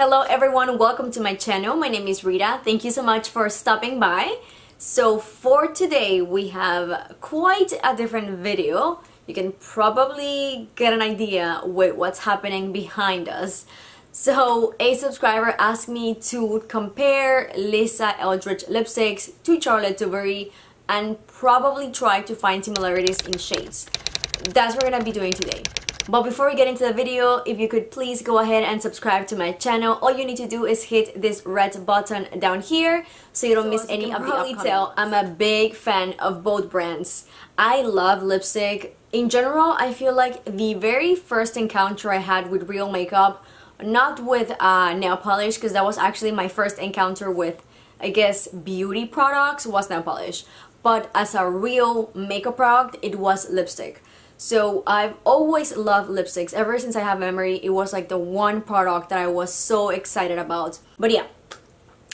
Hello everyone, welcome to my channel. My name is Rita. Thank you so much for stopping by. So for today we have quite a different video. You can probably get an idea with what's happening behind us. So a subscriber asked me to compare Lisa Eldridge lipsticks to Charlotte Tilbury and probably try to find similarities in shades. That's what we're gonna be doing today. But before we get into the video, if you could please go ahead and subscribe to my channel. All you need to do is hit this red button down here so you don't miss any of the upcoming. I'm a big fan of both brands. I love lipstick. In general, I feel like the very first encounter I had with real makeup, not with nail polish, because that was actually my first encounter with, I guess, beauty products, was nail polish. But as a real makeup product, it was lipstick. So I've always loved lipsticks. Ever since I have memory, it was like the one product that I was so excited about. But yeah,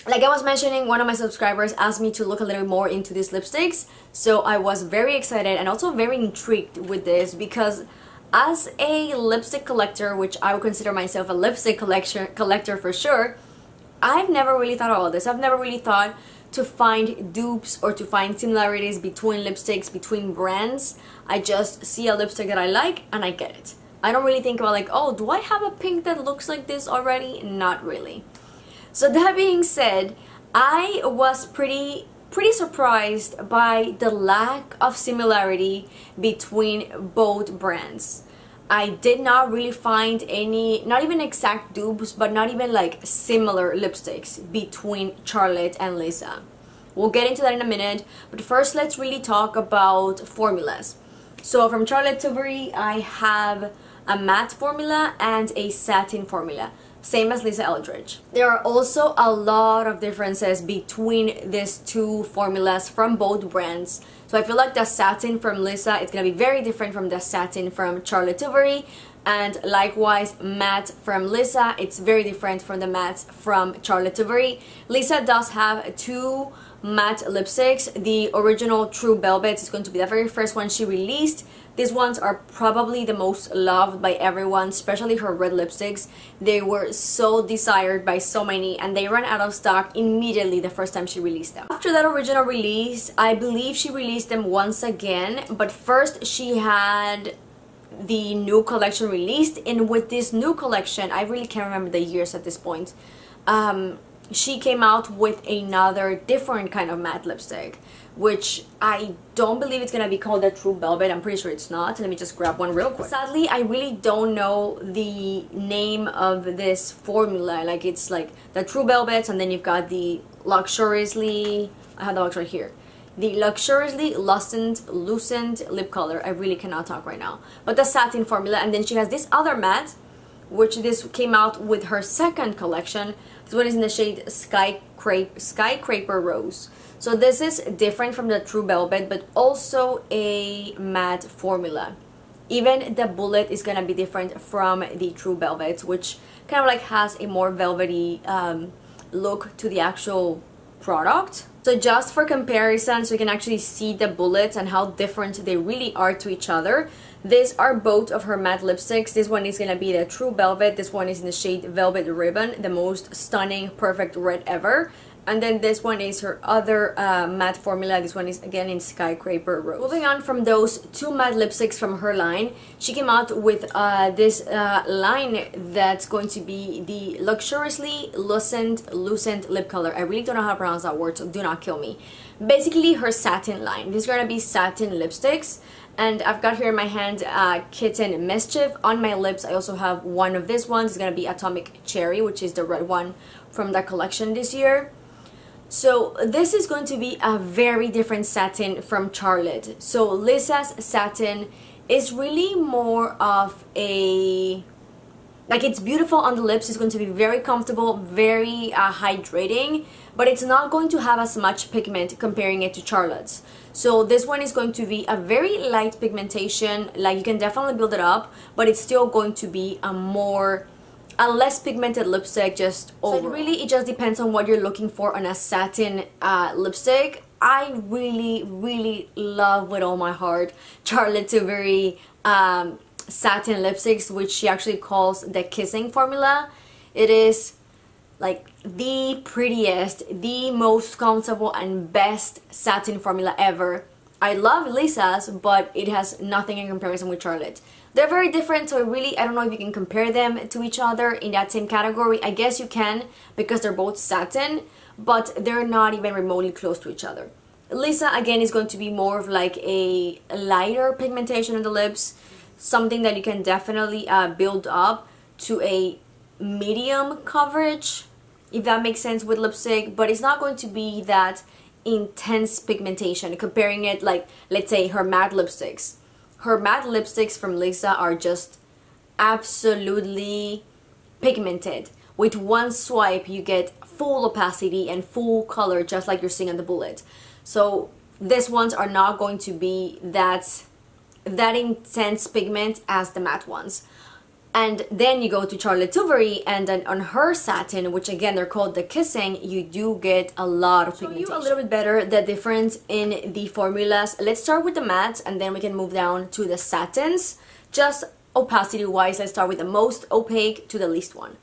like I was mentioning, one of my subscribers asked me to look a little more into these lipsticks. So I was very excited and also very intrigued with this because as a lipstick collector, which I would consider myself a lipstick collector for sure, I've never really thought about this. I've never really thought to find dupes or to find similarities between lipsticks, between brands. I just see a lipstick that I like and I get it. I don't really think about like, oh, do I have a pink that looks like this already? Not really. So that being said, I was pretty surprised by the lack of similarity between both brands. I did not really find any, not even exact dupes, but not even like similar lipsticks between Charlotte and Lisa. We'll get into that in a minute, but first let's really talk about formulas. So from Charlotte Tilbury, I have a matte formula and a satin formula, same as Lisa Eldridge. There are also a lot of differences between these two formulas from both brands. So I feel like the satin from Lisa is gonna be very different from the satin from Charlotte Tilbury, and likewise matte from Lisa, it's very different from the mattes from Charlotte Tilbury. Lisa does have two matte lipsticks. The original True Velvets is going to be the very first one she released. These ones are probably the most loved by everyone, especially her red lipsticks. They were so desired by so many and they ran out of stock immediately the first time she released them. After that original release, I believe she released them once again, but first she had the new collection released, and with this new collection, I really can't remember the years at this point, she came out with another different kind of matte lipstick, which I don't believe it's gonna be called the True Velvet. I'm pretty sure it's not. Let me just grab one real quick. Sadly, I really don't know the name of this formula. Like, it's like the True Velvets, and then you've got the Luxuriously, I have the box right here, the Luxuriously Lucent lip color. I really cannot talk right now. But the satin formula, and then she has this other matte, which this came out with her second collection. This one is in the shade Skyscraper Rose. So this is different from the True Velvet, but also a matte formula. Even the bullet is gonna be different from the True Velvet, which kind of like has a more velvety look to the actual product. So just for comparison, so you can actually see the bullets and how different they really are to each other. These are both of her matte lipsticks. This one is gonna be the True Velvet. This one is in the shade Velvet Ribbon, the most stunning, perfect red ever. And then this one is her other matte formula. This one is again in Skyscraper Rose. Moving on from those two matte lipsticks from her line, she came out with this line that's going to be the Luxuriously Lucent lip color. I really don't know how to pronounce that word, so do not kill me. Basically her satin line. These are gonna be satin lipsticks. And I've got here in my hand Kitten Mischief. On my lips, I also have one of these ones. It's gonna be Atomic Cherry, which is the red one from that collection this year. So this is going to be a very different satin from Charlotte. So Lisa's satin is really more of a, like, it's beautiful on the lips. It's going to be very comfortable, very hydrating, but it's not going to have as much pigment comparing it to Charlotte's. So this one is going to be a very light pigmentation. Like, you can definitely build it up, but it's still going to be a less pigmented lipstick just overall. So it just depends on what you're looking for on a satin lipstick. I really, really love with all my heart Charlotte Tilbury satin lipsticks, which she actually calls the Kissing formula. It is like the prettiest, the most comfortable and best satin formula ever. I love Lisa's, but it has nothing in comparison with Charlotte. They're very different, so I don't know if you can compare them to each other in that same category. I guess you can, because they're both satin, but they're not even remotely close to each other. Lisa, again, is going to be more of like a lighter pigmentation on the lips, something that you can definitely build up to a medium coverage, if that makes sense, with lipstick, but it's not going to be that intense pigmentation. Comparing it, like, let's say her matte lipsticks. Her matte lipsticks from Lisa are just absolutely pigmented. With one swipe, you get full opacity and full color, just like you're seeing on the bullet. So these ones are not going to be that intense pigment as the matte ones. And then you go to Charlotte Tilbury, and then on her satin, which again they're called the Kissing, you do get a lot of pigmentation. Show you a little bit better the difference in the formulas. Let's start with the mattes, and then we can move down to the satins. Just opacity-wise, let's start with the most opaque to the least one.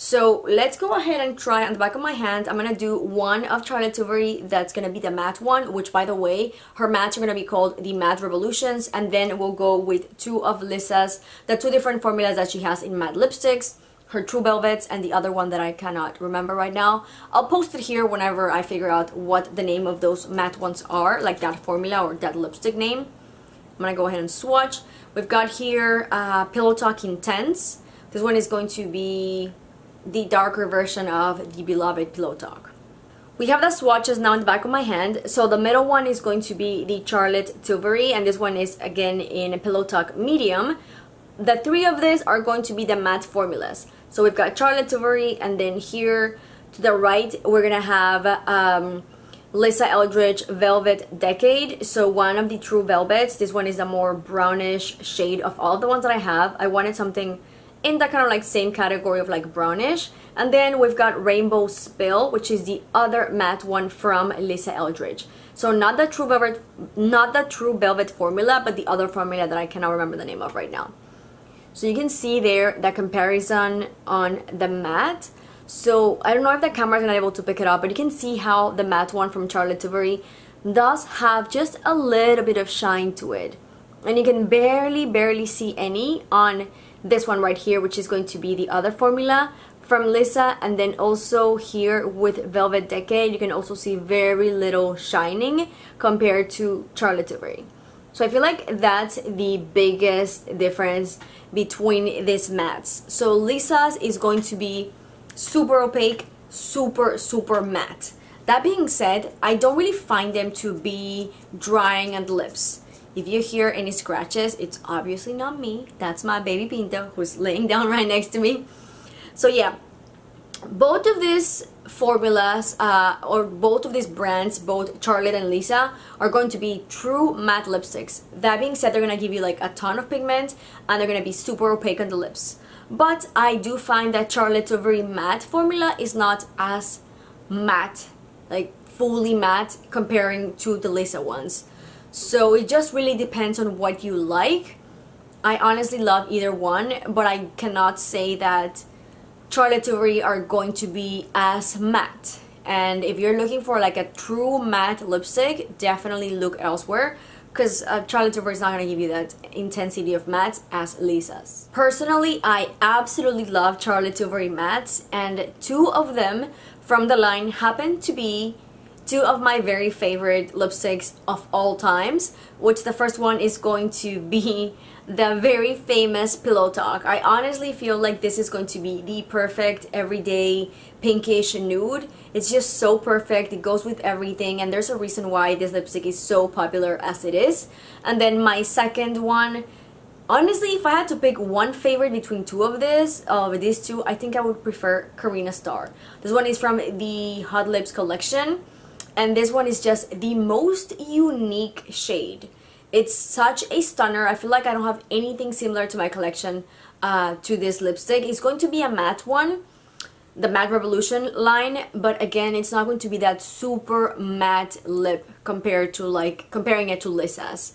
So let's go ahead and try on the back of my hand. I'm going to do one of Charlotte Tilbury that's going to be the matte one, which, by the way, her mattes are going to be called the Matte Revolutions. And then we'll go with two of Lisa's, the two different formulas that she has in matte lipsticks, her True Velvets, and the other one that I cannot remember right now. I'll post it here whenever I figure out what the name of those matte ones are, like that formula or that lipstick name. I'm going to go ahead and swatch. We've got here Pillow Talk Intense. This one is going to be the darker version of the beloved Pillow Talk. We have the swatches now in the back of my hand. So the middle one is going to be the Charlotte Tilbury, and this one is again in a Pillow Talk Medium. The three of these are going to be the matte formulas. So we've got Charlotte Tilbury, and then here to the right we're gonna have Lisa Eldridge Velvet Decay. So one of the True Velvets. This one is a more brownish shade of all of the ones that I have. I wanted something in that kind of like same category of like brownish. And then we've got Rainbow Spill, which is the other matte one from Lisa Eldridge. So not the True Velvet formula, but the other formula that I cannot remember the name of right now. So you can see there the comparison on the matte. So I don't know if the camera's not able to pick it up, but you can see how the matte one from Charlotte Tilbury does have just a little bit of shine to it. And you can barely see any on this one right here, which is going to be the other formula from Lisa. And then also here with Velvet Decay, you can also see very little shining compared to Charlotte Tilbury. So I feel like that's the biggest difference between these mattes. So Lisa's is going to be super opaque, super matte. That being said, I don't really find them to be drying on the lips. If you hear any scratches, it's obviously not me. That's my baby Pinta, who's laying down right next to me. So yeah, both of these formulas, or both of these brands, both Charlotte and Lisa, are going to be true matte lipsticks. That being said, they're going to give you like a ton of pigment, and they're going to be super opaque on the lips. But I do find that Charlotte Tilbury matte formula is not as matte, like fully matte, comparing to the Lisa ones. So it just really depends on what you like. I honestly love either one, but I cannot say that Charlotte Tilbury are going to be as matte. And if you're looking for like a true matte lipstick, definitely look elsewhere, because Charlotte Tilbury is not going to give you that intensity of mattes as Lisa's. Personally, I absolutely love Charlotte Tilbury mattes, and two of them from the line happen to be two of my very favorite lipsticks of all times, which the first one is going to be the very famous Pillow Talk. I honestly feel like this is going to be the perfect everyday pinkish nude. It's just so perfect. It goes with everything, and there's a reason why this lipstick is so popular as it is. And then my second one, honestly, if I had to pick one favorite between two of these two, I think I would prefer Karena Starr. This one is from the Hot Lips Collection. And this one is just the most unique shade. It's such a stunner. I feel like I don't have anything similar to my collection to this lipstick. It's going to be a matte one, the Matte Revolution line. But again, it's not going to be that super matte lip compared to like comparing it to Lisa's.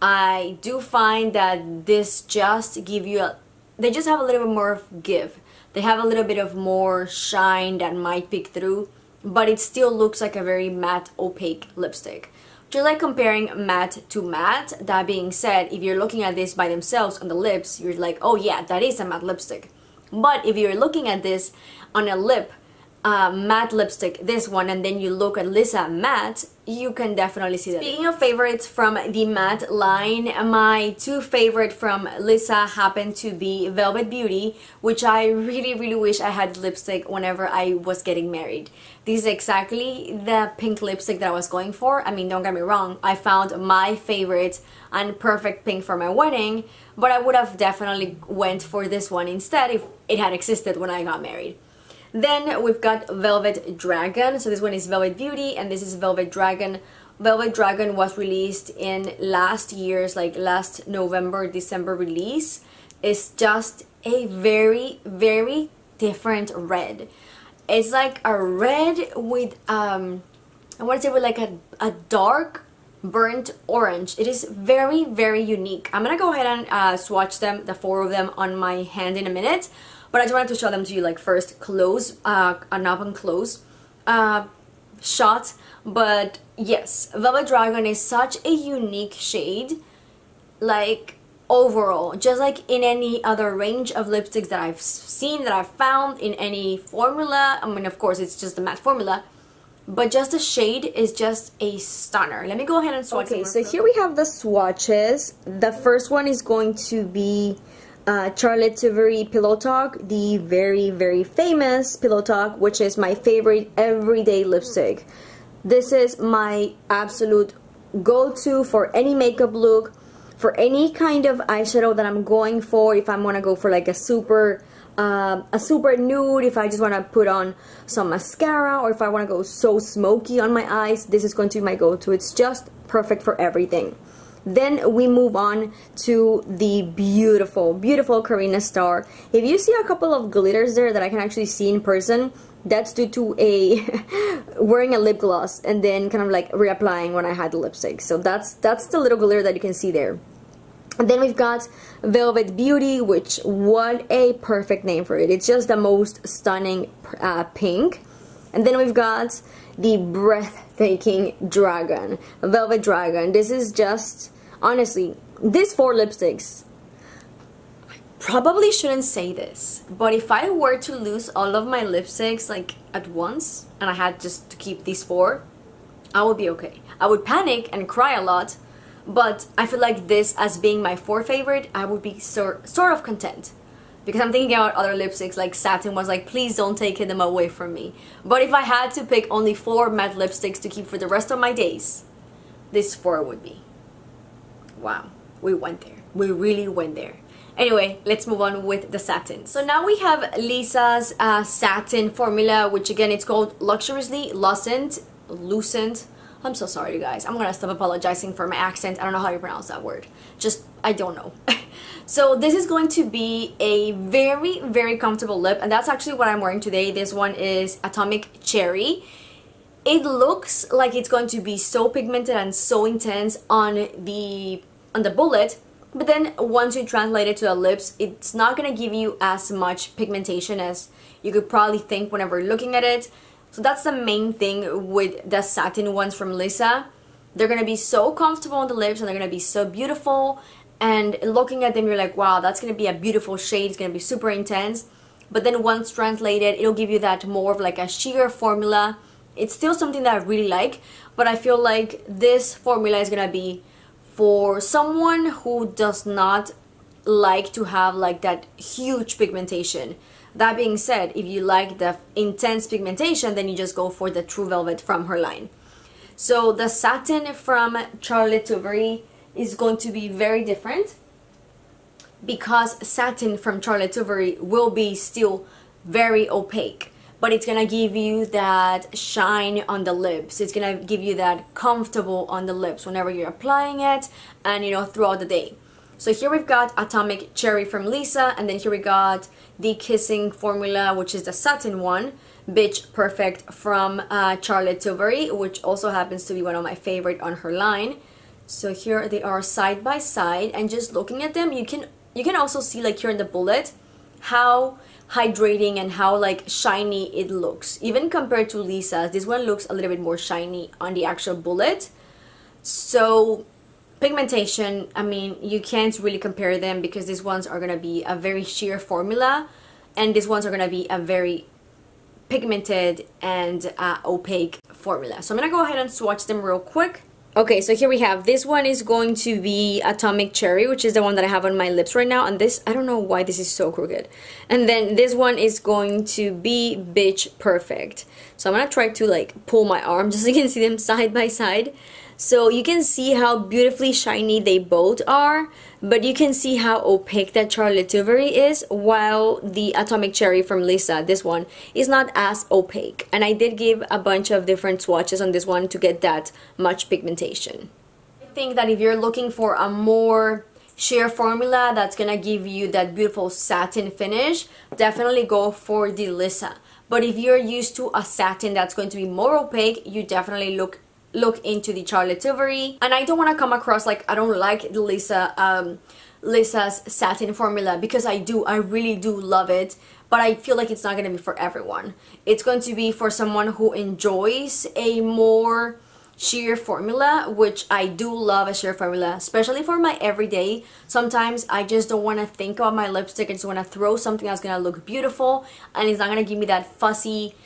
I do find that this just give you, they just have a little bit more give. They have a little bit of more shine that might peek through, but it still looks like a very matte, opaque lipstick. Just like comparing matte to matte. That being said, if you're looking at this by themselves on the lips, you're like, oh yeah, that is a matte lipstick. But if you're looking at this on a lip, matte lipstick, this one, and then you look at Lisa matte, you can definitely see that. Speaking of favorites from the matte line, my two favorite from Lisa happen to be Velvet Beauty, which I really wish I had lipstick whenever I was getting married. This is exactly the pink lipstick that I was going for. I mean, don't get me wrong, I found my favorite and perfect pink for my wedding, but I would have definitely went for this one instead if it had existed when I got married. Then we've got Velvet Dragon. So this one is Velvet Beauty and this is Velvet Dragon. Velvet Dragon was released in last year's, like last November, December release. It's just a very different red. It's like a red with, I want to say with like a dark burnt orange. It is very unique. I'm going to go ahead and swatch them, the four of them, on my hand in a minute. But I just wanted to show them to you like first close, an up and close shot. But yes, Velvet Dragon is such a unique shade, like overall, just like in any other range of lipsticks that I've seen, that I've found in any formula. I mean, of course, it's just a matte formula, but just the shade is just a stunner. Let me go ahead and swatch. Okay, so here we have the swatches. The first one is going to be Charlotte Tilbury Pillow Talk, the very famous Pillow Talk, which is my favorite everyday lipstick. This is my absolute go-to for any makeup look, for any kind of eyeshadow that I'm going for. If I want to go for like a super nude, if I just want to put on some mascara, or if I want to go so smoky on my eyes, this is going to be my go-to. It's just perfect for everything. Then we move on to the beautiful Karena Starr. If you see a couple of glitters there that I can actually see in person, that's due to wearing a lip gloss and then kind of like reapplying when I had the lipstick. So that's the little glitter that you can see there. And then we've got Velvet Beauty, which, what a perfect name for it. It's just the most stunning pink. And then we've got the breathtaking dragon, Velvet Dragon. This is just, honestly, these four lipsticks, I probably shouldn't say this, but if I were to lose all of my lipsticks like at once and I had just to keep these four, I would be okay. I would panic and cry a lot, but I feel like this as being my four favorite, I would be sort of content. Because I'm thinking about other lipsticks, like satin ones, like please don't take them away from me. But if I had to pick only four matte lipsticks to keep for the rest of my days, this four would be. Wow, we went there. We really went there. Anyway, let's move on with the satin. So now we have Lisa's satin formula, which again, it's called Luxuriously Lucent. I'm so sorry, you guys. I'm gonna stop apologizing for my accent. I don't know how you pronounce that word. Just, I don't know. So this is going to be a very comfortable lip, and that's actually what I'm wearing today. This one is Atomic Cherry. It looks like it's going to be so pigmented and so intense on the bullet, but then once you translate it to the lips, it's not going to give you as much pigmentation as you could probably think whenever looking at it. So that's the main thing with the satin ones from Lisa. They're going to be so comfortable on the lips, and they're going to be so beautiful. And looking at them, you're like, wow, that's going to be a beautiful shade. It's going to be super intense. But then once translated, it'll give you that more of like a sheer formula. It's still something that I really like, but I feel like this formula is going to be for someone who does not like to have like that huge pigmentation. That being said, if you like the intense pigmentation, then you just go for the True Velvet from her line. So the satin from Charlotte Tilbury is going to be very different, because satin from Charlotte Tilbury will be still very opaque, but it's gonna give you that shine on the lips. It's gonna give you that comfortable on the lips whenever you're applying it, and you know, throughout the day. So here we've got Atomic Cherry from Lisa, and then here we got the Kissing formula, which is the satin one, Bitch Perfect from Charlotte Tilbury, which also happens to be one of my favorite on her line. So here they are side by side, and just looking at them, you can also see, like here in the bullet, how hydrating and how like shiny it looks. Even compared to Lisa's, this one looks a little bit more shiny on the actual bullet. So pigmentation, I mean, you can't really compare them because these ones are gonna be a very sheer formula and these ones are gonna be a very pigmented and opaque formula. So I'm gonna go ahead and swatch them real quick. Okay, so here we have, this one is going to be Atomic Cherry, which is the one that I have on my lips right now, and this, I don't know why this is so crooked. And then this one is going to be Bitch Perfect. So I'm gonna try to like pull my arm just so you can see them side by side. So you can see how beautifully shiny they both are, but you can see how opaque that Charlotte Tilbury is, while the Atomic Cherry from Lisa, this one, is not as opaque. And I did give a bunch of different swatches on this one to get that much pigmentation. I think that if you're looking for a more sheer formula that's gonna give you that beautiful satin finish, definitely go for the Lisa. But if you're used to a satin that's going to be more opaque, you definitely look into the Charlotte Tilbury. And I don't want to come across like I don't like Lisa, Lisa's satin formula, because I do. I really do love it, but I feel like it's not going to be for everyone. It's going to be for someone who enjoys a more sheer formula, which I do love a sheer formula, especially for my everyday. Sometimes I just don't want to think about my lipstick. I just want to throw something that's going to look beautiful, and it's not going to give me that fussy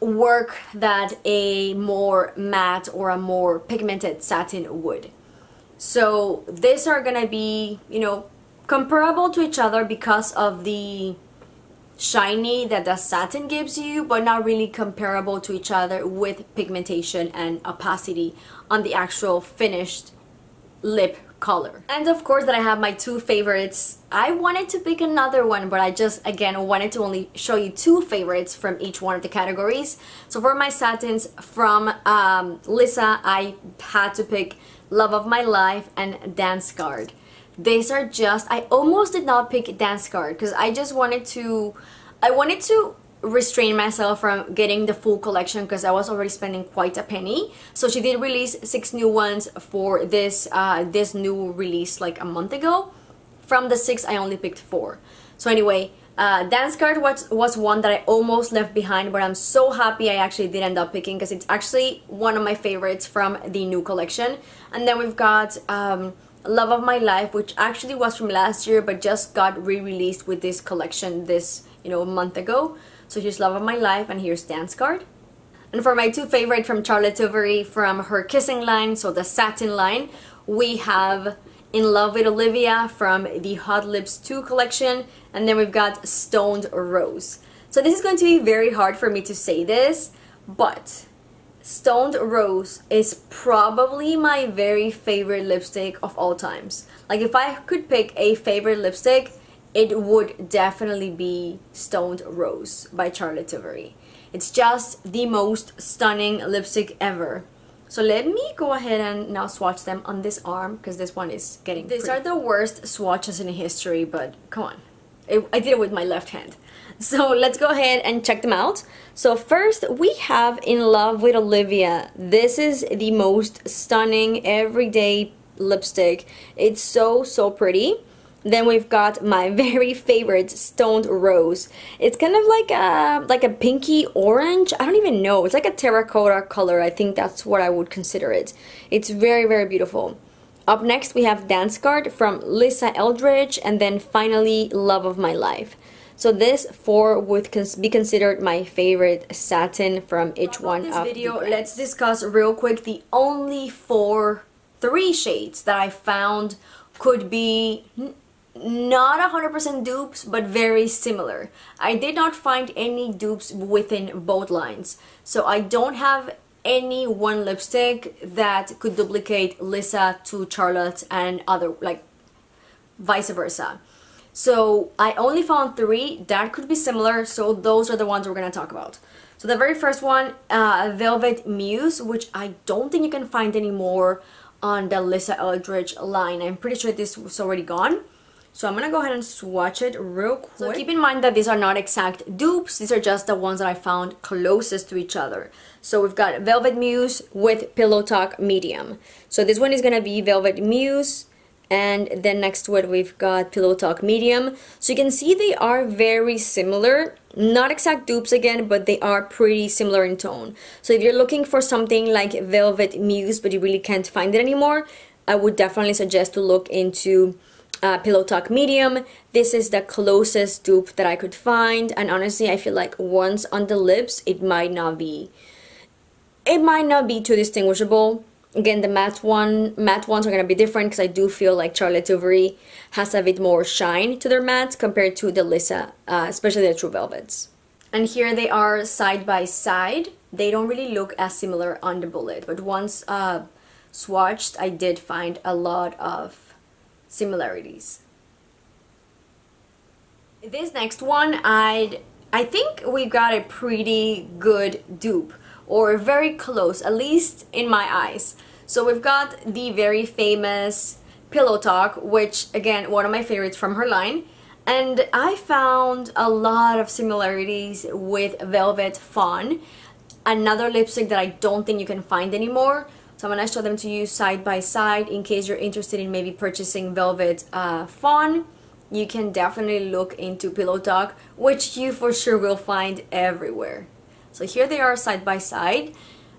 work that a more matte or a more pigmented satin would. So these are gonna be, you know, comparable to each other because of the shiny that the satin gives you, but not really comparable to each other with pigmentation and opacity on the actual finished lip color. And of course that I have my two favorites. I wanted to pick another one, but I just again wanted to only show you two favorites from each one of the categories. So for my satins from Lisa, I had to pick Love of My Life and Dance Card. These are just, I almost did not pick Dance Card because I just wanted to, restrain myself from getting the full collection because I was already spending quite a penny. So she did release 6 new ones for this this new release like a month ago. From the 6 I only picked 4. So anyway, Dance Card was one that I almost left behind, but I'm so happy I actually did end up picking because it's actually one of my favorites from the new collection. And then we've got Love of My Life, which actually was from last year but just got re-released with this collection this, you know, a month ago. So here's Love of My Life and here's Dance Card. And for my two favorite from Charlotte Tilbury from her Kissing line, so the satin line, we have In Love With Olivia from the Hot Lips 2 collection, and then we've got Stoned Rose. So this is going to be very hard for me to say this, but Stoned Rose is probably my very favorite lipstick of all times. Like if I could pick a favorite lipstick, it would definitely be Stoned Rose by Charlotte Tilbury. It's just the most stunning lipstick ever. So let me go ahead and now swatch them on this arm because this one is getting pretty. These are the worst swatches in history, but come on. I did it with my left hand. So let's go ahead and check them out. So first we have In Love With Olivia. This is the most stunning everyday lipstick. It's so, so pretty. Then we've got my very favorite, Stoned Rose. It's kind of like a pinky orange. I don't even know. It's like a terracotta color. I think that's what I would consider it. It's very, very beautiful. Up next, we have Dance Card from Lisa Eldridge. And then finally, Love of My Life. So this 4 would be considered my favorite satin from each one of these. Let's discuss real quick the only 3 shades that I found could be not 100% dupes, but very similar. I did not find any dupes within both lines. So I don't have any one lipstick that could duplicate Lisa to Charlotte and other, like vice versa. So I only found 3 that could be similar. So those are the ones we're gonna talk about. So the very first one, Velvet Muse, which I don't think you can find anymore on the Lisa Eldridge line. I'm pretty sure this was already gone. So I'm gonna go ahead and swatch it real quick. So keep in mind that these are not exact dupes. These are just the ones that I found closest to each other. So we've got Velvet Muse with Pillow Talk Medium. So this one is gonna be Velvet Muse And then next to it we've got Pillow Talk Medium. So you can see they are very similar, not exact dupes again, but they are pretty similar in tone. So if you're looking for something like Velvet Muse but you really can't find it anymore, I would definitely suggest to look into Pillow Talk Medium. This is the closest dupe that I could find, and honestly I feel like once on the lips it might not be too distinguishable. Again, the matte ones are going to be different because I do feel like Charlotte Tilbury has a bit more shine to their mattes compared to the Lisa, especially the True Velvets. And here they are side by side. They don't really look as similar on the bullet, but once swatched, I did find a lot of similarities. This next one, I think we got a pretty good dupe, or very close, at least in my eyes. So we've got the very famous Pillow Talk, which again, one of my favorites from her line, and I found a lot of similarities with Velvet Fawn, another lipstick that I don't think you can find anymore. So I'm gonna show them to you side by side in case you're interested in maybe purchasing Velvet Fawn. You can definitely look into Pillow Talk, which you for sure will find everywhere. So here they are side by side.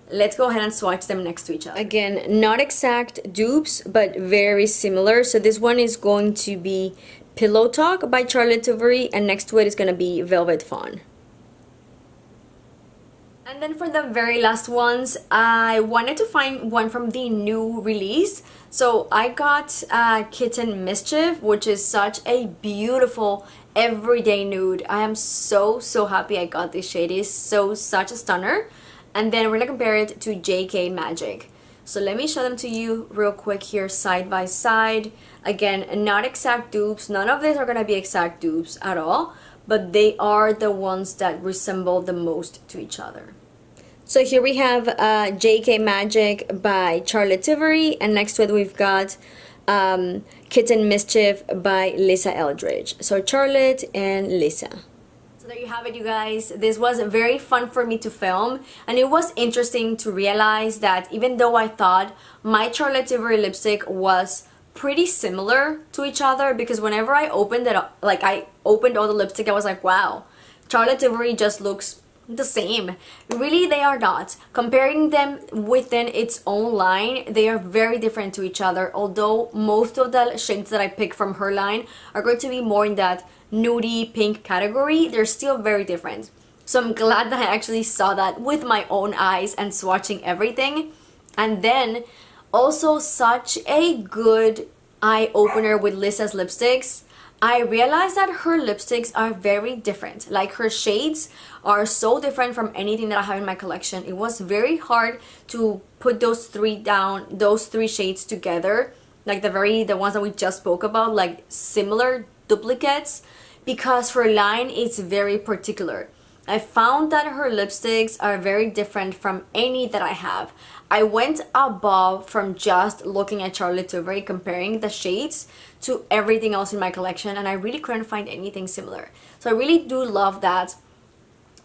Let's go ahead and swatch them next to each other. Again, not exact dupes, but very similar. So this one is going to be Pillow Talk by Charlotte Tilbury, and next to it is going to be Velvet Fawn. And then for the very last ones, I wanted to find one from the new release. So I got Kitten Mischief, which is such a beautiful everyday nude. I am so happy I got this shade. It is such a stunner. And then we're gonna compare it to JK Magic. So let me show them to you real quick here side by side. Again, not exact dupes. None of these are gonna be exact dupes at all, but they are the ones that resemble the most to each other. So here we have JK Magic by Charlotte Tilbury, and next to it we've got Kitten Mischief by Lisa Eldridge. So Charlotte and Lisa. So there you have it, you guys. This was very fun for me to film, and it was interesting to realize that even though I thought my Charlotte Tilbury lipstick was pretty similar to each other, because whenever I opened it up, like I opened all the lipstick, I was like, wow, Charlotte Tilbury just looks the same. Really, they are not. Comparing them within its own line, they are very different to each other, although most of the shades that I pick from her line are going to be more in that nudie pink category. They're still very different. So I'm glad that I actually saw that with my own eyes and swatching everything. And then also such a good eye-opener with Lisa's lipsticks. I realized that her lipsticks are very different. Like, her shades are so different from anything that I have in my collection. It was very hard to put those three shades together, like the ones that we just spoke about, like similar duplicates, because her line is very particular. I found that her lipsticks are very different from any that I have. I went above from just looking at Charlotte Tilbury, comparing the shades to everything else in my collection, and I really couldn't find anything similar. So I really do love that.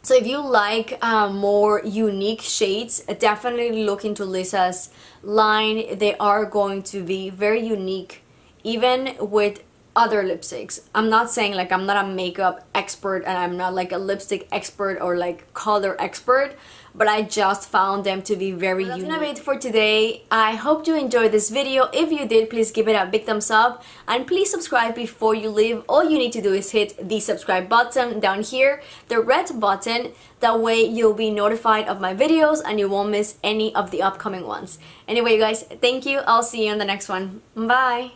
So if you like more unique shades, definitely look into Lisa's line. They are going to be very unique, even with other lipsticks. I'm not saying, like, I'm not a makeup expert and I'm not like a lipstick expert or like color expert, but I just found them to be very unique. That's gonna be it for today. I hope you enjoyed this video. If you did, please give it a big thumbs up, and please subscribe before you leave. All you need to do is hit the subscribe button down here, the red button. That way you'll be notified of my videos and you won't miss any of the upcoming ones. Anyway, you guys, thank you. I'll see you in the next one. Bye.